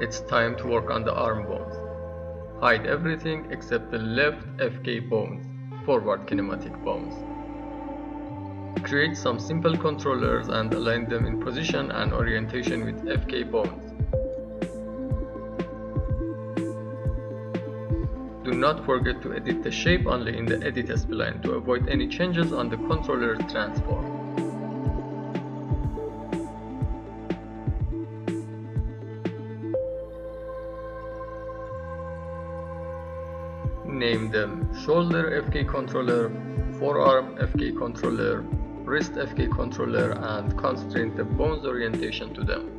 It's time to work on the arm bones. Hide everything except the left FK bones, forward kinematic bones. Create some simple controllers and align them in position and orientation with FK bones. Do not forget to edit the shape only in the edit spline to avoid any changes on the controller's transform. Name them Shoulder FK controller, Forearm FK controller, Wrist FK controller, and constrain the bone's orientation to them.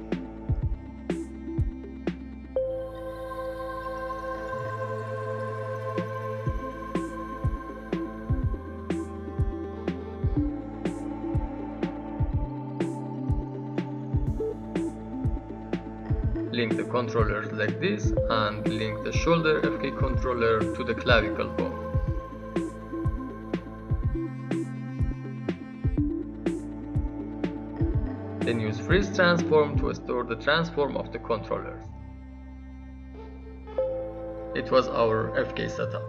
Link the controllers like this and link the Shoulder FK controller to the clavicle bone. Then use freeze transform to store the transform of the controllers. It was our FK setup.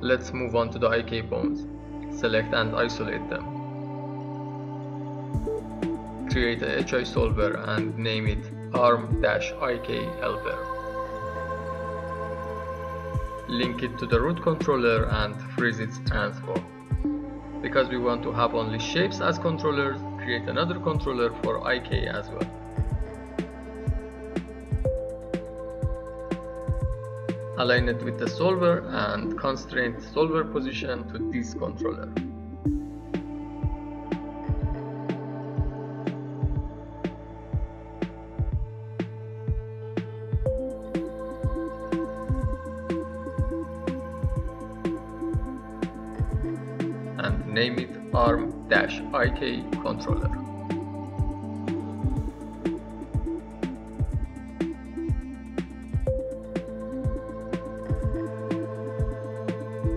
Let's move on to the IK bones. Select and isolate them. Create a HI solver and name it arm-ik helper. Link it to the root controller and freeze its transform. Because we want to have only shapes as controllers, create another controller for IK as well. Align it with the solver and constrain solver position to this controller. And name it arm-ik controller.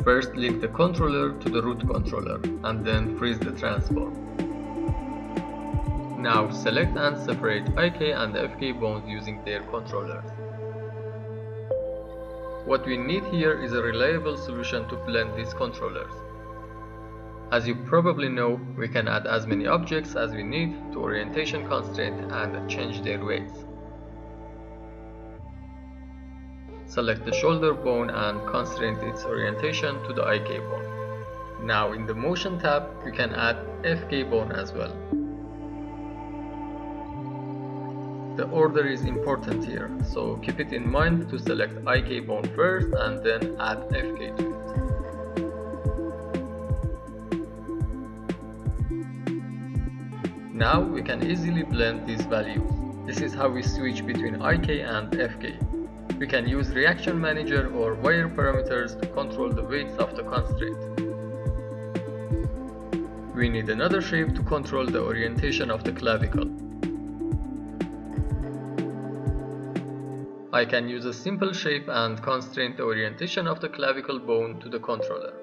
First link the controller to the root controller and then freeze the transform. Now select and separate IK and FK bones using their controllers. What we need here is a reliable solution to blend these controllers. As you probably know, we can add as many objects as we need to orientation constraint and change their weights. Select the shoulder bone and constrain its orientation to the IK bone. Now in the motion tab, you can add FK bone as well. The order is important here, so keep it in mind to select IK bone first and then add FK to it. Now we can easily blend these values. This is how we switch between IK and FK. We can use reaction manager or wire parameters to control the weights of the constraint. We need another shape to control the orientation of the clavicle. I can use a simple shape and constrain the orientation of the clavicle bone to the controller.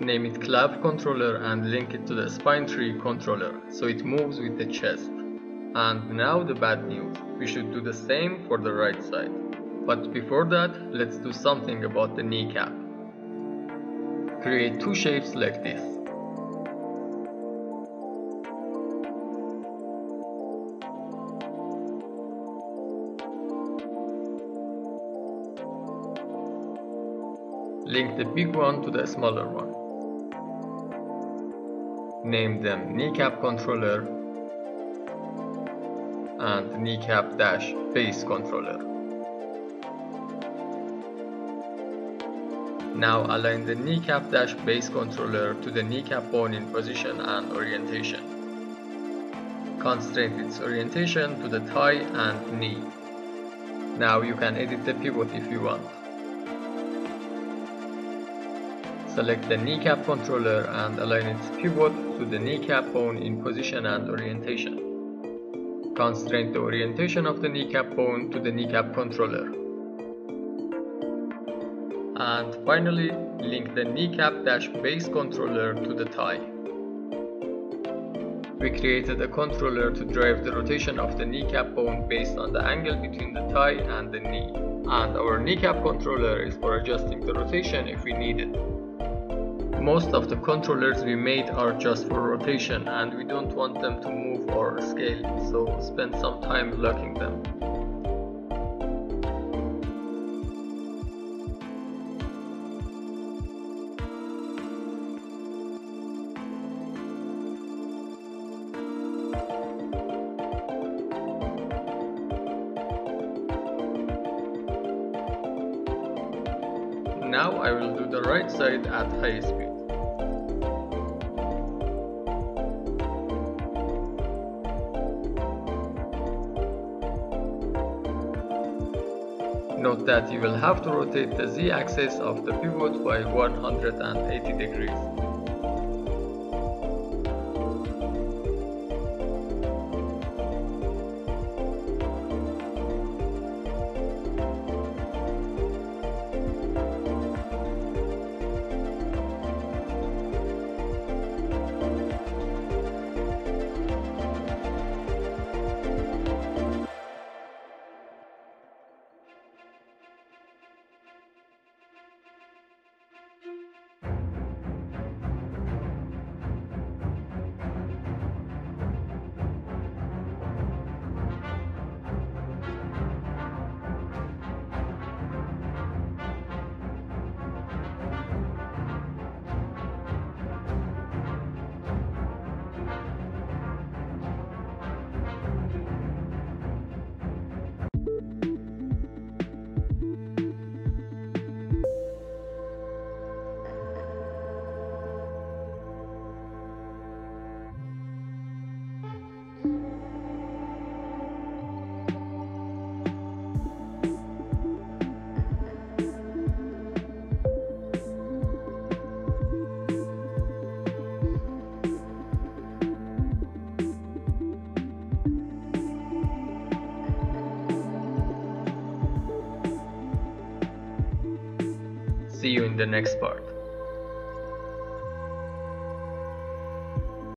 Name it Clav controller and link it to the spine tree controller so it moves with the chest. And now the bad news, we should do the same for the right side. But before that, let's do something about the kneecap. Create two shapes like this. Link the big one to the smaller one. Name them kneecap controller and kneecap dash base controller. Now align the kneecap dash base controller to the kneecap bone in position and orientation. Constrain its orientation to the thigh and knee. Now you can edit the pivot if you want. Select the kneecap controller and align its pivot to the kneecap bone in position and orientation. constrain the orientation of the kneecap bone to the kneecap controller. And finally, link the kneecap dash base controller to the thigh. We created a controller to drive the rotation of the kneecap bone based on the angle between the thigh and the knee. And our kneecap controller is for adjusting the rotation if we need it. Most of the controllers we made are just for rotation and we don't want them to move or scale, so spend some time locking them. Now I will do the right side at high speed. Note that you will have to rotate the z-axis of the pivot by 180 degrees. See you in the next part.